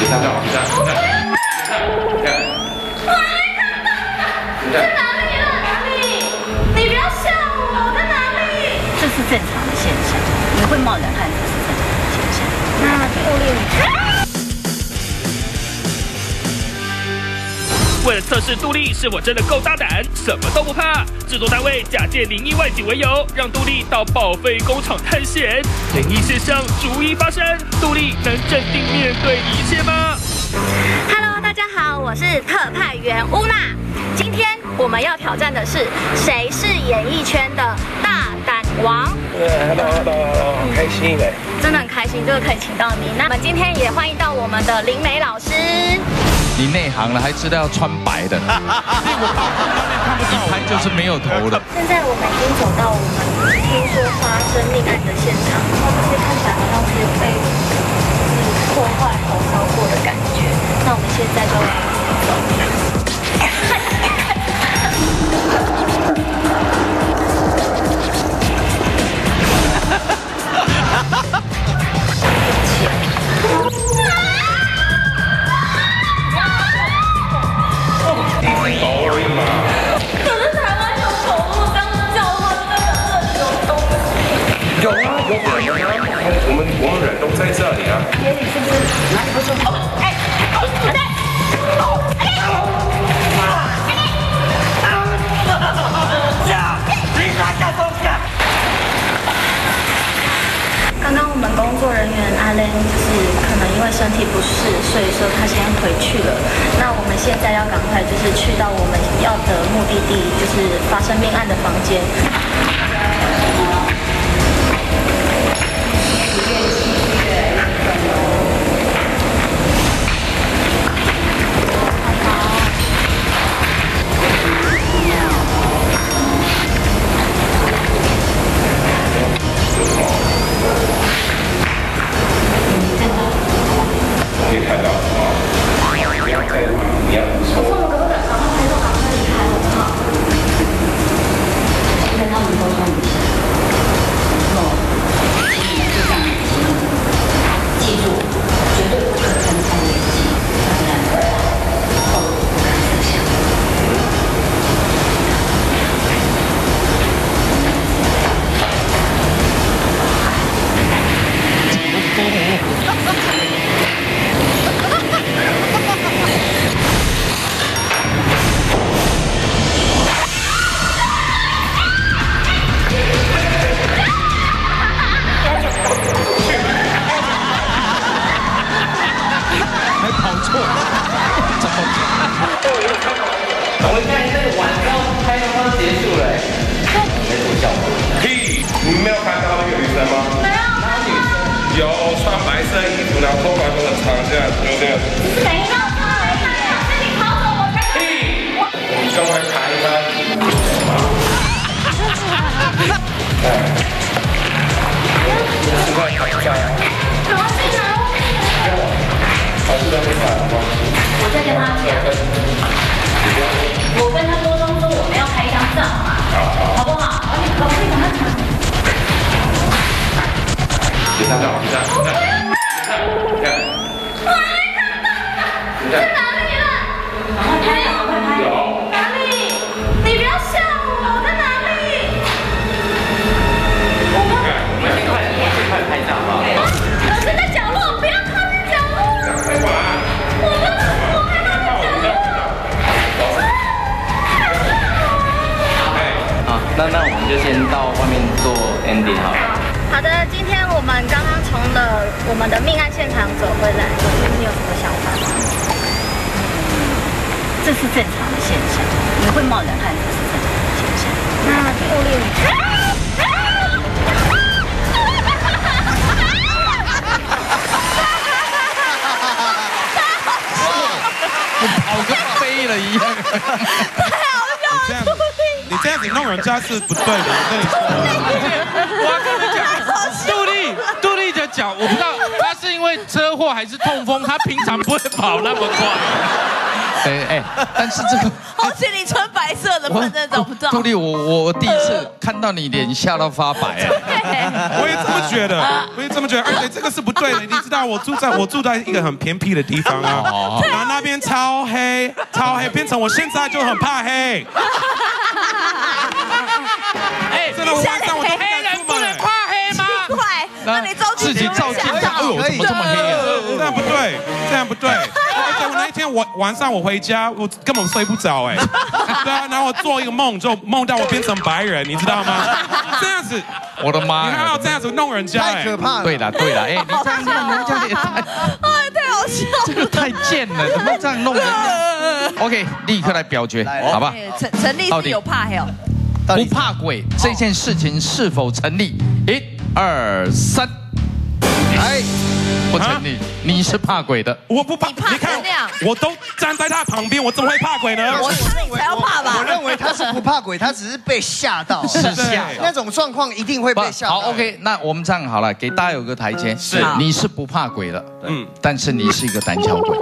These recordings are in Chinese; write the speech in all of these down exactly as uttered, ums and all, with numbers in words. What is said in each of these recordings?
正常的现象，你会冒冷汗才是正常的现象。那助力，为了测试杜丽是我真的够大胆，什么都不怕，制作单位假借灵异外景为由，让杜丽到报废工厂探险。灵异现象逐一发生，杜丽能镇定面对一切吗 ？Hello， 大家好，我是特派员乌娜。今天我们要挑战的是谁是演艺圈的大胆王。Hello，Hello， 很开心哎，真的很开心，这个可以请到你。那我们今天也欢迎到我们的林美老师。你内行了，还知道要穿白的。一拍就是没有头的。现在我们已经走到我们听说发生命案的现场，然后这些看起来好像是被破坏、焚烧过的感觉。那我们现在就来走。 我们国人都在这里啊！爷爷，你是不是？来，不是。哎，我死在。刚刚我们工作人员阿伦就是可能因为身体不适，所以说他先回去了。那我们现在要赶快就是去到我们要的目的地，就是发生命案的房间。 我不知道他是因为车祸还是痛风，他平常不会跑那么快。哎哎，但是这个而且你穿白色的，反正找不到。杜丽，我我第一次看到你脸吓到发白，我也这么觉得，我也这么觉得，而且这个是不对的。你知道我住在我住在一个很偏僻的地方啊，然后那边超黑超黑，变成我现在就很怕黑。哎，真的，我晚上我黑人不能怕黑吗？奇怪，那你照镜子照镜子，哎呦，怎么这么黑啊？这样不对，这样不对。 那一天我晚上我回家，我根本睡不着哎，对啊，然后我做一个梦，就梦到我变成白人，你知道吗？这样子，我的妈！你还要这样子弄人家，太可怕了。对了对了，哎，你这样弄人家也太，哎，太好笑了，这个太贱了，怎么这样弄人家 ？OK， 立刻来表决，好吧？陈陈立是有怕黑哦，不怕鬼这件事情是否成立？一、二、三，来。 不成立，你是怕鬼的，我不怕。你看，我都站在他旁边，我怎么会怕鬼呢？我认为才要怕吧。我认为他是不怕鬼，他只是被吓到。是吓，那种状况一定会被吓到。好 ，OK， 那我们这样好了，给大家有个台阶。是，你是不怕鬼的，嗯，但是你是一个胆小鬼。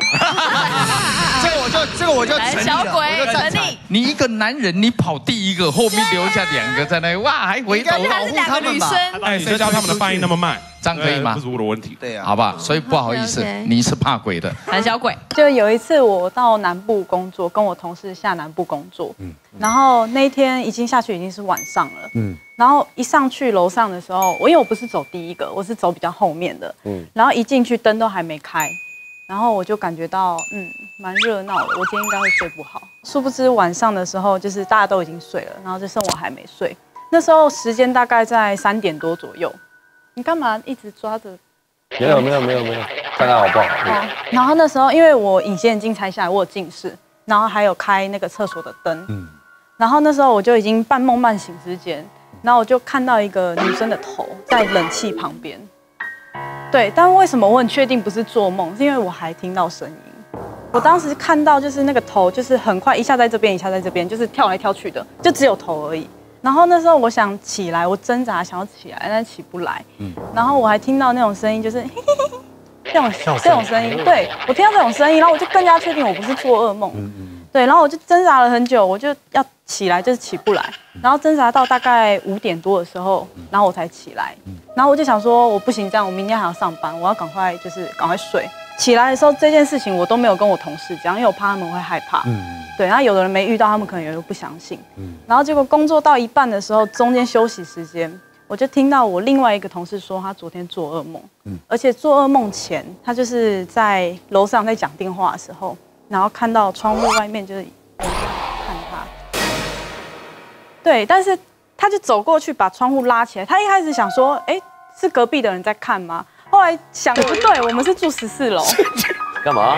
这个我就这个我就胆小鬼，我就你一个男人，你跑第一个，后面留下两个在那，哇，还回头保护他们吧。哎，谁叫他们的反应那么慢？ 这样可以吗？不是我的问题，对呀，好吧，所以不好意思，你是怕鬼的，胆小鬼。就有一次我到南部工作，跟我同事下南部工作，嗯，然后那一天已经下去已经是晚上了，嗯，然后一上去楼上的时候，我因为我不是走第一个，我是走比较后面的，嗯，然后一进去灯都还没开，然后我就感觉到嗯蛮热闹的，我今天应该会睡不好。殊不知晚上的时候就是大家都已经睡了，然后就剩我还没睡。那时候时间大概在三点多左右。 你干嘛一直抓着？没有没有没有没有，看看好不好？好。然后那时候因为我隐形眼镜拆下来，我有近视，然后还有开那个厕所的灯。嗯。然后那时候我就已经半梦半醒之间，然后我就看到一个女生的头在冷气旁边。对，但为什么我很确定不是做梦？是因为我还听到声音。我当时看到就是那个头，就是很快一下在这边，一下在这边，就是跳来跳去的，就只有头而已。 然后那时候我想起来，我挣扎想要起来，但起不来。嗯。然后我还听到那种声音，就是嘿嘿嘿这种这种声音。对，我听到这种声音，然后我就更加确定我不是做噩梦。嗯嗯。对，然后我就挣扎了很久，我就要起来，就是起不来。然后挣扎到大概五点多的时候，然后我才起来。然后我就想说，我不行这样，我明天还要上班，我要赶快就是赶快睡。起来的时候，这件事情我都没有跟我同事讲，因为我怕他们会害怕。嗯。 对，然后有的人没遇到，他们可能有人不相信。嗯，然后结果工作到一半的时候，中间休息时间，我就听到我另外一个同事说，他昨天做噩梦。嗯，而且做噩梦前，他就是在楼上在讲电话的时候，然后看到窗户外面就是有人看他。对，但是他就走过去把窗户拉起来。他一开始想说，哎，是隔壁的人在看吗？后来想不对，我们是住十四楼。干嘛？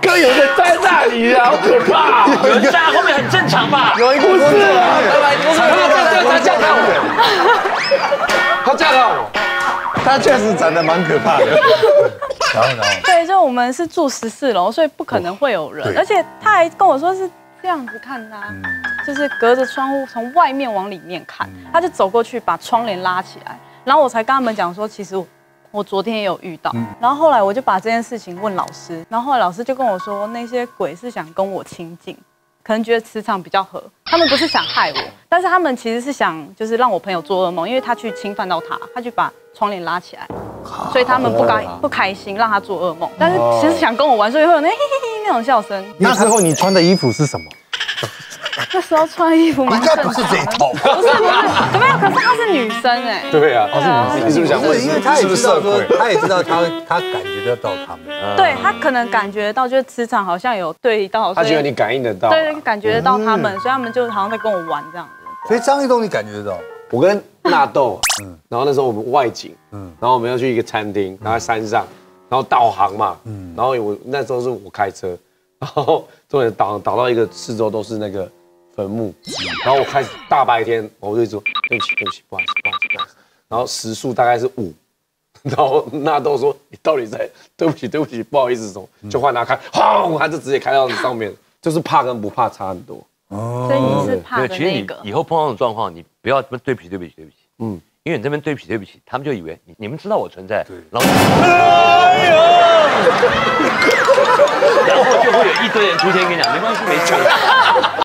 哥有人在那里啊，好可怕！有人在后面很正常吧？有一个不是啊，不是他这样看我，他这样看我，他确实长得蛮可怕的。然后呢？对，就我们是住十四楼，所以不可能会有人，而且他还跟我说是这样子看他，就是隔着窗户从外面往里面看，他就走过去把窗帘拉起来，然后我才跟他们讲说，其实我。 我昨天也有遇到，然后后来我就把这件事情问老师，然后后来老师就跟我说，那些鬼是想跟我亲近，可能觉得磁场比较合，他们不是想害我，但是他们其实是想就是让我朋友做噩梦，因为他去侵犯到他，他去把窗帘拉起来，所以他们不开不开心，让他做噩梦，但是其实想跟我玩，所以会有那嘿嘿嘿那种笑声。那时候你穿的衣服是什么？ 那时候穿衣服蛮正常的，不是这套，不是不是，没有，可是她是女生哎，对啊，她是女生，你是不是想问？因为她也知道说，她也知道她她感觉得到他们，对她可能感觉到，就是磁场好像有对到，她觉得你感应得到，对，感觉得到他们，所以他们就好像在跟我玩这样子。所以张艺东你感觉得到？我跟纳豆，嗯，然后那时候我们外景，嗯，然后我们要去一个餐厅，然后在山上，然后导航嘛，嗯，然后我那时候是我开车，然后终于导导到一个四周都是那个。 坟墓，然后我开始大白天，我就说对不起，对不起，不好意思，不好意思，不好意思。然后时速大概是五，然后纳豆说你到底在对不起，对不起，不好意思什么，就换他开，轰，他就直接开到上面，就是怕跟不怕差很多。哦，所以你是怕的那个。以后碰到这种状况，你不要对不起，对不起，对不起，嗯，因为你这边对不起，对不起，他们就以为你你们知道我存在，然后。然后就会有一堆人出现跟你讲，没关系，没事。